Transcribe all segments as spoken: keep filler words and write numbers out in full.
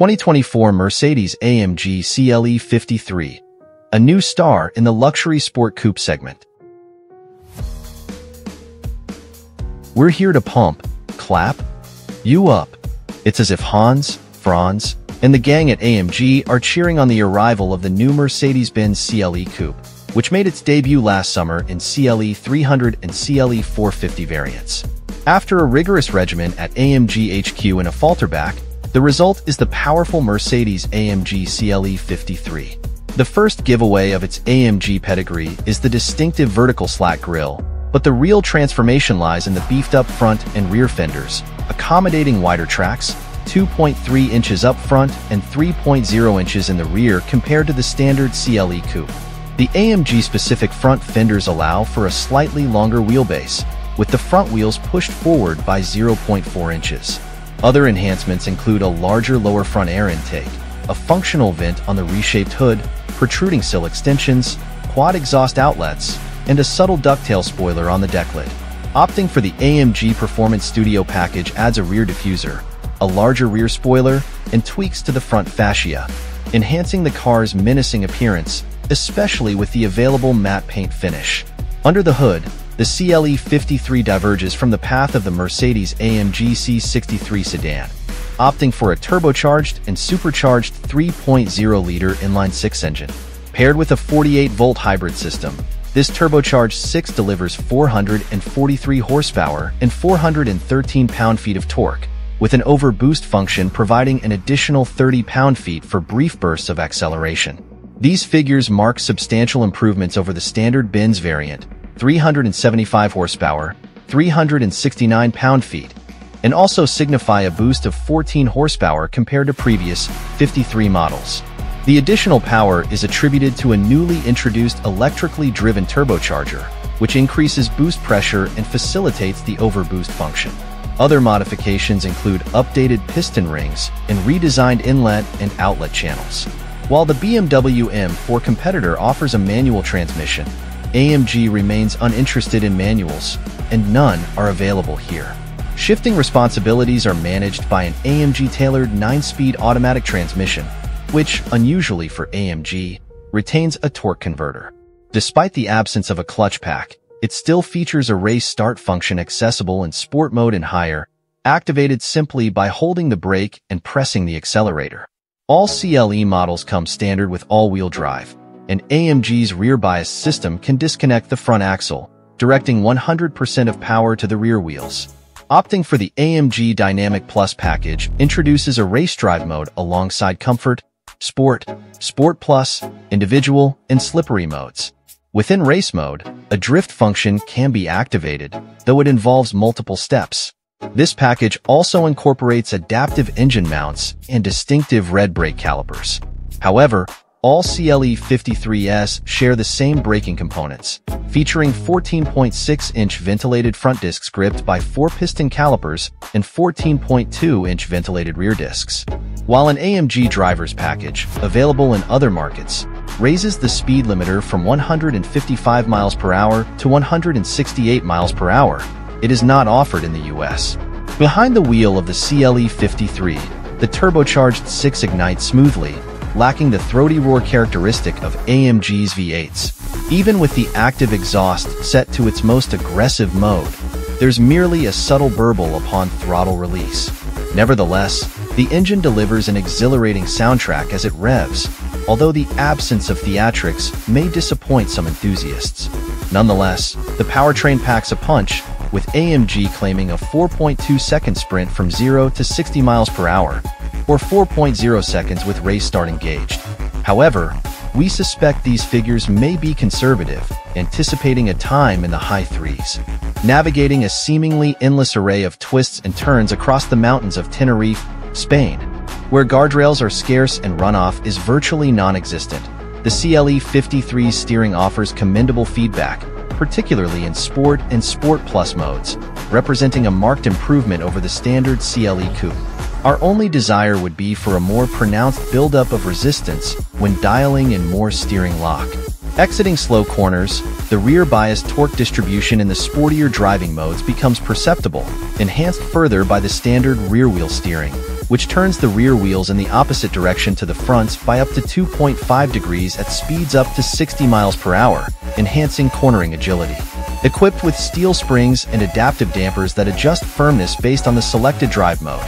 twenty twenty-four Mercedes-A M G C L E fifty-three, a new star in the luxury sport coupe segment. We're here to pump, clap, you up. It's as if Hans, Franz, and the gang at A M G are cheering on the arrival of the new Mercedes-Benz C L E coupe, which made its debut last summer in C L E three hundred and C L E four fifty variants. After a rigorous regimen at A M G H Q in a Falterback, the result is the powerful Mercedes-A M G C L E fifty-three. The first giveaway of its A M G pedigree is the distinctive vertical slat grille, but the real transformation lies in the beefed-up front and rear fenders, accommodating wider tracks, two point three inches up front and three point zero inches in the rear compared to the standard C L E coupe. The A M G-specific front fenders allow for a slightly longer wheelbase, with the front wheels pushed forward by zero point four inches. Other enhancements include a larger lower front air intake, a functional vent on the reshaped hood, protruding sill extensions, quad exhaust outlets, and a subtle ducktail spoiler on the deck lid. Opting for the A M G Performance Studio package adds a rear diffuser, a larger rear spoiler, and tweaks to the front fascia, enhancing the car's menacing appearance, especially with the available matte paint finish. Under the hood, the C L E fifty-three diverges from the path of the Mercedes-A M G C sixty-three sedan, opting for a turbocharged and supercharged three point zero liter inline-six engine. Paired with a forty-eight volt hybrid system, this turbocharged six delivers four hundred forty-three horsepower and four hundred thirteen pound-feet of torque, with an overboost function providing an additional thirty pound-feet for brief bursts of acceleration. These figures mark substantial improvements over the standard Benz variant, three hundred seventy-five horsepower, three hundred sixty-nine pound-feet, and also signify a boost of fourteen horsepower compared to previous fifty-three models. The additional power is attributed to a newly introduced electrically driven turbocharger, which increases boost pressure and facilitates the overboost function. Other modifications include updated piston rings and redesigned inlet and outlet channels. While the B M W M four competitor offers a manual transmission, A M G remains uninterested in manuals, and none are available here. Shifting responsibilities are managed by an A M G-tailored nine-speed automatic transmission, which, unusually for A M G, retains a torque converter. Despite the absence of a clutch pack, it still features a race start function accessible in sport mode and higher, activated simply by holding the brake and pressing the accelerator. All C L E models come standard with all-wheel drive, and A M G's rear bias system can disconnect the front axle, directing one hundred percent of power to the rear wheels. Opting for the A M G Dynamic Plus package introduces a race drive mode alongside Comfort, Sport, Sport Plus, Individual, and Slippery modes. Within race mode, a drift function can be activated, though it involves multiple steps. This package also incorporates adaptive engine mounts and distinctive red brake calipers. However, all C L E fifty-threes share the same braking components, featuring fourteen point six inch ventilated front discs gripped by four piston calipers and fourteen point two inch ventilated rear discs. While an A M G driver's package, available in other markets, raises the speed limiter from one hundred fifty-five miles per hour to one hundred sixty-eight miles per hour, it is not offered in the U S. Behind the wheel of the C L E fifty-three, the turbocharged six ignites smoothly, lacking the throaty roar characteristic of A M G's V eights. Even with the active exhaust set to its most aggressive mode, there's merely a subtle burble upon throttle release. Nevertheless, the engine delivers an exhilarating soundtrack as it revs, although the absence of theatrics may disappoint some enthusiasts. Nonetheless, the powertrain packs a punch, with A M G claiming a four point two second sprint from zero to sixty miles per hour, or four point zero seconds with race start engaged. However, we suspect these figures may be conservative, anticipating a time in the high threes. Navigating a seemingly endless array of twists and turns across the mountains of Tenerife, Spain, where guardrails are scarce and runoff is virtually non-existent, the C L E fifty-three's steering offers commendable feedback, particularly in Sport and Sport Plus modes, representing a marked improvement over the standard C L E coupe. Our only desire would be for a more pronounced buildup of resistance when dialing in more steering lock. Exiting slow corners, the rear bias torque distribution in the sportier driving modes becomes perceptible, enhanced further by the standard rear-wheel steering, which turns the rear wheels in the opposite direction to the fronts by up to two point five degrees at speeds up to sixty miles per hour, enhancing cornering agility. Equipped with steel springs and adaptive dampers that adjust firmness based on the selected drive mode,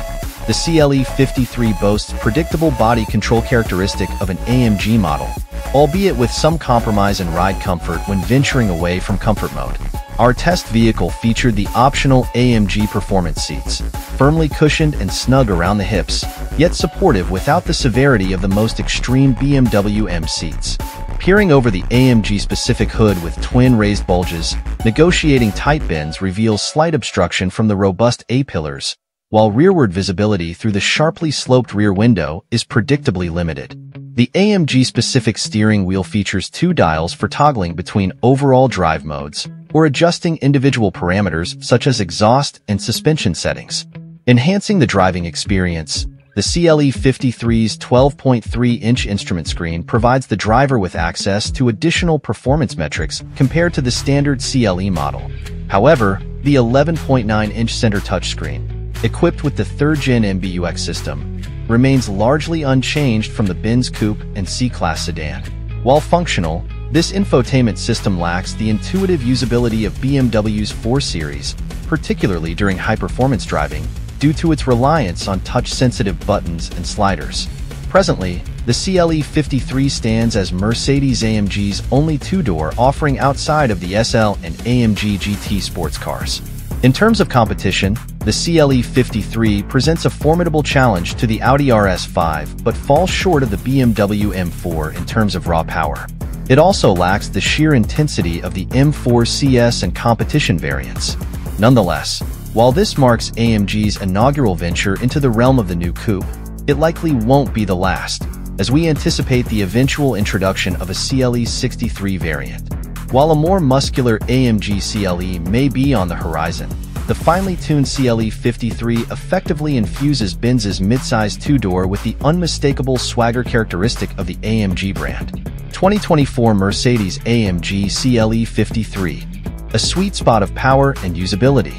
the C L E fifty-three boasts predictable body control characteristic of an A M G model, albeit with some compromise in ride comfort when venturing away from comfort mode. Our test vehicle featured the optional A M G performance seats, firmly cushioned and snug around the hips, yet supportive without the severity of the most extreme B M W M seats. Peering over the A M G-specific hood with twin raised bulges, negotiating tight bends reveals slight obstruction from the robust A-pillars, while rearward visibility through the sharply sloped rear window is predictably limited. The A M G-specific steering wheel features two dials for toggling between overall drive modes, or adjusting individual parameters such as exhaust and suspension settings. Enhancing the driving experience, the C L E fifty-three's twelve point three inch instrument screen provides the driver with access to additional performance metrics compared to the standard C L E model. However, the eleven point nine inch center touchscreen, equipped with the third-gen M B U X system, remains largely unchanged from the Benz Coupe and C-Class sedan. While functional, this infotainment system lacks the intuitive usability of B M W's four series, particularly during high-performance driving, due to its reliance on touch-sensitive buttons and sliders. Presently, the C L E fifty-three stands as Mercedes-A M G's only two-door offering outside of the S L and A M G G T sports cars. In terms of competition, the C L E fifty-three presents a formidable challenge to the Audi R S five but falls short of the B M W M four in terms of raw power. It also lacks the sheer intensity of the M four C S and competition variants. Nonetheless, while this marks A M G's inaugural venture into the realm of the new coupe, it likely won't be the last, as we anticipate the eventual introduction of a C L E sixty-three variant. While a more muscular A M G C L E may be on the horizon, the finely tuned C L E fifty-three effectively infuses Benz's midsize two-door with the unmistakable swagger characteristic of the A M G brand. twenty twenty-four Mercedes-A M G C L E fifty-three, a sweet spot of power and usability.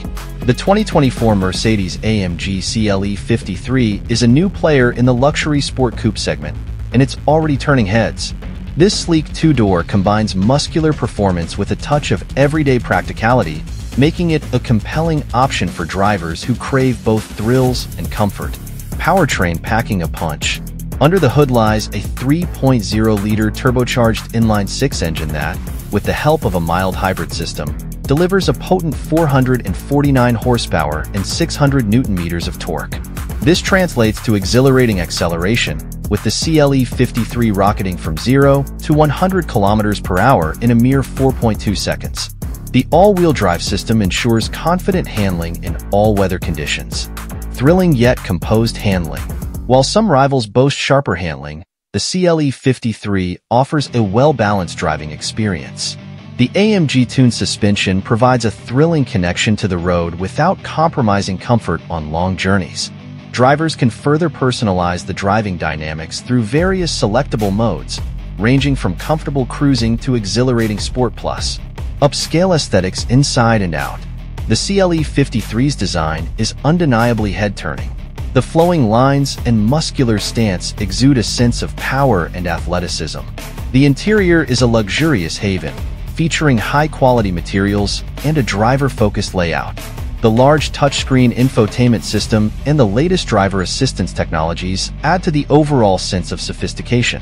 The twenty twenty-four Mercedes-A M G C L E fifty-three is a new player in the luxury sport coupe segment, and it's already turning heads. This sleek two-door combines muscular performance with a touch of everyday practicality, making it a compelling option for drivers who crave both thrills and comfort. Powertrain packing a punch. Under the hood lies a three point oh liter turbocharged inline-six engine that, with the help of a mild hybrid system, delivers a potent four hundred forty-nine horsepower and six hundred newton meters of torque. This translates to exhilarating acceleration, with the C L E fifty-three rocketing from zero to one hundred kilometers per hour in a mere four point two seconds. The all-wheel drive system ensures confident handling in all-weather conditions. Thrilling yet composed handling. While some rivals boast sharper handling, the C L E fifty-three offers a well-balanced driving experience. The A M G-tuned suspension provides a thrilling connection to the road without compromising comfort on long journeys. Drivers can further personalize the driving dynamics through various selectable modes, ranging from comfortable cruising to exhilarating sport plus. Upscale aesthetics inside and out. The C L E fifty-three's design is undeniably head-turning. The flowing lines and muscular stance exude a sense of power and athleticism. The interior is a luxurious haven, featuring high-quality materials and a driver-focused layout. The large touchscreen infotainment system and the latest driver assistance technologies add to the overall sense of sophistication.